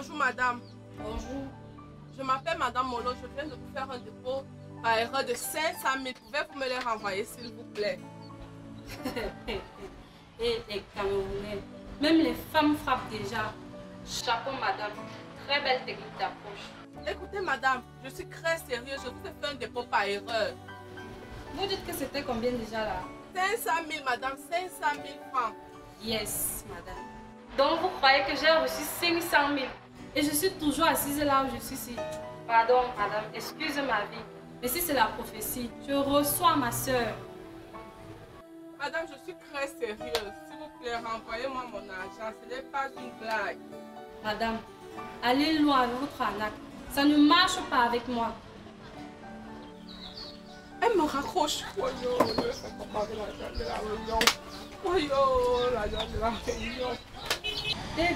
Bonjour madame. Bonjour. Je m'appelle madame Molo, je viens de vous faire un dépôt par erreur de 500 000. Pouvez-vous me les renvoyer s'il vous plaît? Et les Camerounais, même les femmes frappent déjà. Chapeau madame, très belle technique d'approche. Écoutez madame, je suis très sérieuse, je vous ai fait un dépôt par erreur. Vous dites que c'était combien déjà là? 500 000 madame, 500 000 francs. Yes madame. Donc vous croyez que j'ai reçu 500 000 et je suis toujours assise là où je suis ici? Pardon madame, excuse ma vie. Mais si c'est la prophétie, je reçois ma soeur. Madame, je suis très sérieuse. S'il vous plaît, renvoyez-moi mon argent. Ce n'est pas une blague. Madame, allez loin avec votre arnaque. Ça ne marche pas avec moi. Elle me raccroche. Oh yo, l'argent de la réunion. Oh yo, l'argent de la réunion. Débile,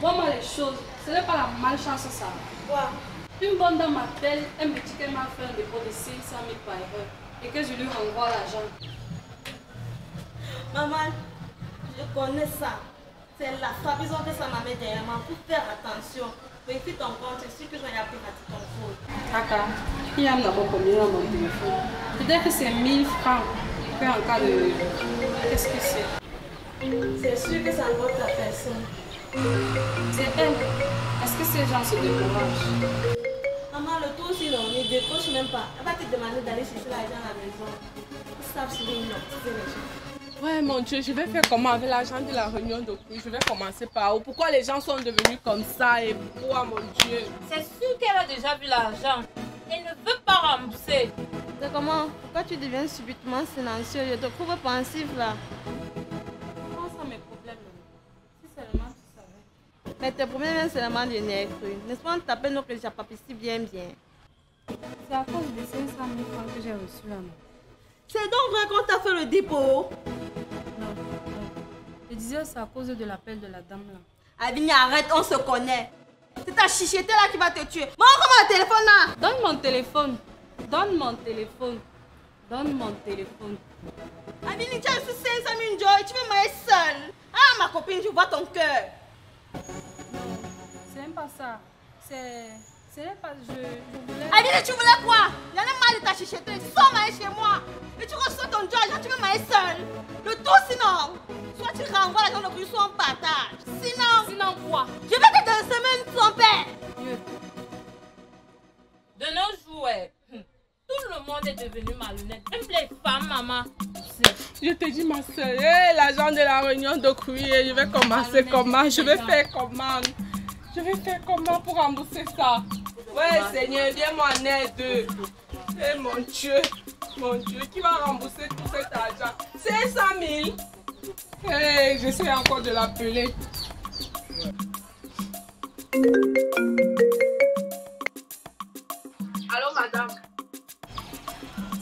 vois-moi les choses. Ce n'est pas la malchance, ça. Ouais. Une bonne dame m'appelle, elle me dit qu'elle m'a fait un dépôt de 600 000 par erreur et que je lui renvoie l'argent. Maman, je connais ça. C'est la frappe, ils ont fait ça, maman, derrière moi. Pour faire attention, vérifie ton compte, c'est sûr que je vais privatiser ton compte. Kaka, il y a d'abord combien dans mon téléphone? Peut-être que c'est 1000 francs. Et puis en cas de... Qu'est-ce que c'est? C'est sûr que ça englobe la personne. C'est elle. Est-ce que ces gens se découragent? Maman, le tour sinon, ne décroche même pas. Elle va te demander d'aller chercher l'argent à la maison. Ils savent si ils l'ont. Ouais, mon Dieu, je vais faire comment avec l'argent de la réunion d'aujourd'hui? Je vais commencer par où? Pourquoi les gens sont devenus comme ça et pourquoi, mon Dieu? C'est sûr qu'elle a déjà vu l'argent. Elle ne veut pas rembourser. C'est comment? Pourquoi tu deviens subitement silencieux? Je te trouve pensif là. Pense à mes problèmes. Si seulement tu savais. Mais tes problèmes viennent seulement de nez cru. N'est-ce pas, on t'appelle donc que j'apprécie bien. C'est à cause des 500 000 francs que j'ai reçu là. C'est donc vrai qu'on t'a fait le dépôt? Je disais c'est à cause de l'appel de la dame là. Abeni, arrête, on se connaît. C'est ta chicheté là qui va te tuer. Moi, comment le téléphone là? Donne mon téléphone. Donne mon téléphone. Donne mon téléphone. Abeni, tu as reçu 500 000 joy. Tu veux m'aider seule? Ah, ma copine, je vois ton cœur. Non, c'est même pas ça. C'est même pas... Je voulais... Abeni, tu voulais quoi? J'en ai marre de ta chicheté. Sors m'aider chez moi. Et tu reçois ton joy, genre tu veux m'aider seule. Le tout sinon. Soit tu renvoies la grande soit on partage. Sinon quoi? Je vais te donner une semaine sans père. De nos jours, tout le monde est devenu malhonnête. Même les femmes, maman. Je te dis, ma soeur, l'agent de la réunion de Gougouyou, je vais commencer comment? Je vais faire comment? Je vais faire comment pour rembourser ça? Ouais, Seigneur, viens-moi en aide. Eh mon Dieu, qui va rembourser tout cet argent? 500 000. Hey, j'essaie encore de l'appeler. Allô, madame.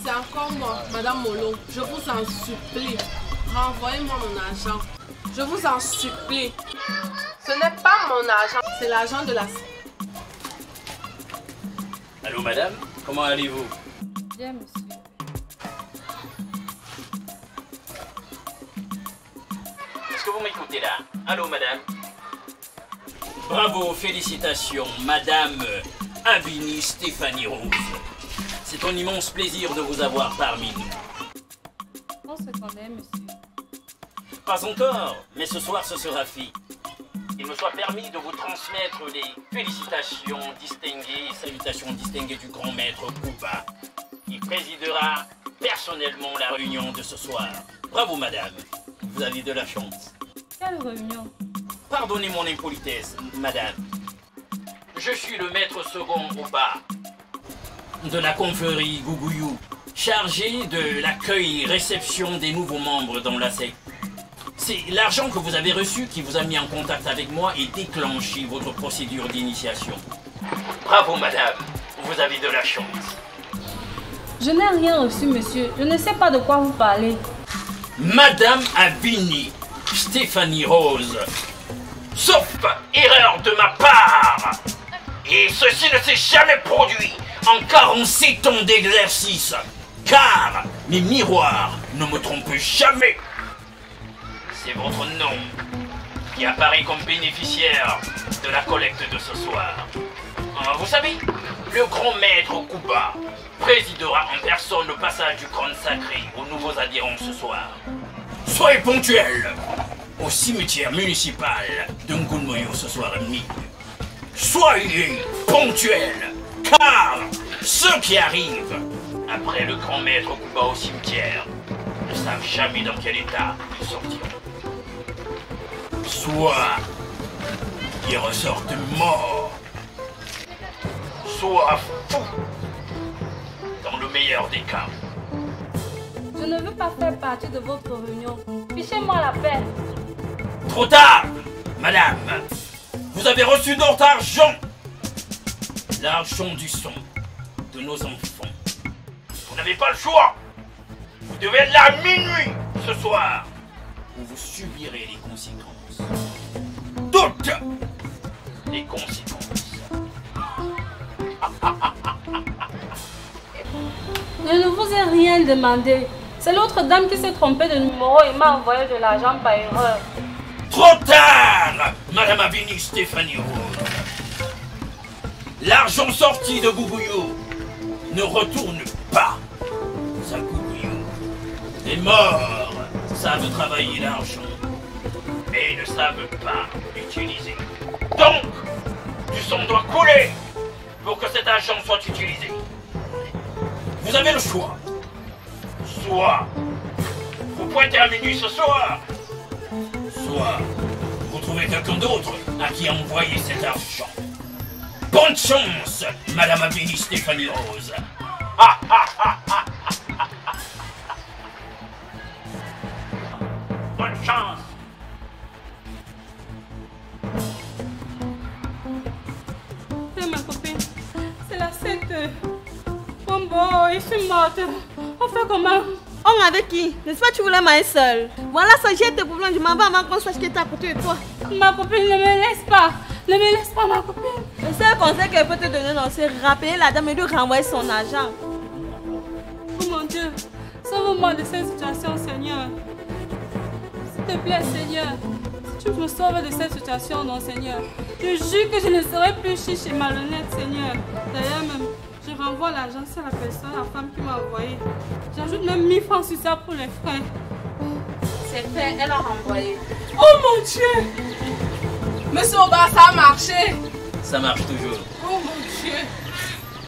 C'est encore moi, madame Molo. Je vous en supplie. Renvoyez-moi mon argent. Je vous en supplie. Ce n'est pas mon argent, c'est l'argent de la... Allô, madame. Comment allez-vous? Bien, monsieur. Vous m'écoutez là? Allô madame? Bravo, félicitations madame Abeni Stéphanie Rouge. C'est un immense plaisir de vous avoir parmi nous. On se connaît monsieur? Pas encore, mais ce soir ce sera fait. Il me soit permis de vous transmettre les félicitations distinguées et salutations distinguées du grand maître Gouba, qui présidera personnellement la réunion de ce soir. Bravo madame, vous avez de la chance. Quelle réunion? Pardonnez mon impolitesse, madame. Je suis le maître second Oba de la confrérie Gougouyou, chargé de l'accueil et réception des nouveaux membres dans la secte. C'est l'argent que vous avez reçu qui vous a mis en contact avec moi et déclenché votre procédure d'initiation. Bravo, madame. Vous avez de la chance. Je n'ai rien reçu, monsieur. Je ne sais pas de quoi vous parlez. Madame Abeni Stéphanie Rose, sauf erreur de ma part, et ceci ne s'est jamais produit en 47 ans d'exercice, car mes miroirs ne me trompent jamais. C'est votre nom qui apparaît comme bénéficiaire de la collecte de ce soir. Vous savez, le grand maître Gouba présidera en personne le passage du crâne sacré aux nouveaux adhérents ce soir. Soyez ponctuels au cimetière municipal de Ngounmoyo ce soir à minuit. Soyez ponctuels, car ceux qui arrivent après le grand maître Gouba au cimetière ne savent jamais dans quel état ils sortiront. Soit ils ressortent morts, soit fous, dans le meilleur des cas. Je ne veux pas faire partie de votre réunion. Fichez-moi la paix. Trop tard, madame. Vous avez reçu notre argent. L'argent du sang de nos enfants. Vous n'avez pas le choix. Vous devez être là à minuit ce soir, où vous subirez les conséquences. Toutes les conséquences. Je ne vous ai rien demandé. C'est l'autre dame qui s'est trompée de numéro et m'a envoyé de l'argent par erreur. Trop tard, madame Abeni Stéphanie rouge. L'argent sorti de Gougouyou ne retourne pas à Gougouyou. Les morts savent travailler l'argent, mais ils ne savent pas l'utiliser. Donc, du sang doit couler pour que cet argent soit utilisé. Vous avez le choix. Soit vous pointez à minuit ce soir, soit vous trouvez quelqu'un d'autre à qui envoyer cet argent. Bonne chance, madame Abeni Stéphanie Rose. Ah, ah, ah, ah, ah, ah. Bonne chance. C'est ma copine, c'est la sainte. Oh, je suis morte. On fait comment? On avec qui? N'est-ce pas, tu voulais m'aller seule? Voilà, ça jette tes problèmes. Je m'en vais avant qu'on sache qui est à côté de toi. Ma copine, ne me laisse pas. Ne me laisse pas, ma copine. Le seul conseil qu'elle peut te donner, c'est rappeler la dame et lui renvoyer son argent. Oh mon Dieu, sauve-moi de cette situation, Seigneur. S'il te plaît, Seigneur. Si tu me sauves de cette situation, non, Seigneur. Je jure que je ne serai plus chiche et malhonnête, Seigneur. D'ailleurs, même. Je renvoie l'argent sur la personne, la femme qui m'a envoyé. J'ajoute même 1000 francs sur ça pour les frères. C'est fait, elle a renvoyé. Oh mon Dieu! Monsieur Oba, ça a marché! Ça marche toujours. Oh mon Dieu!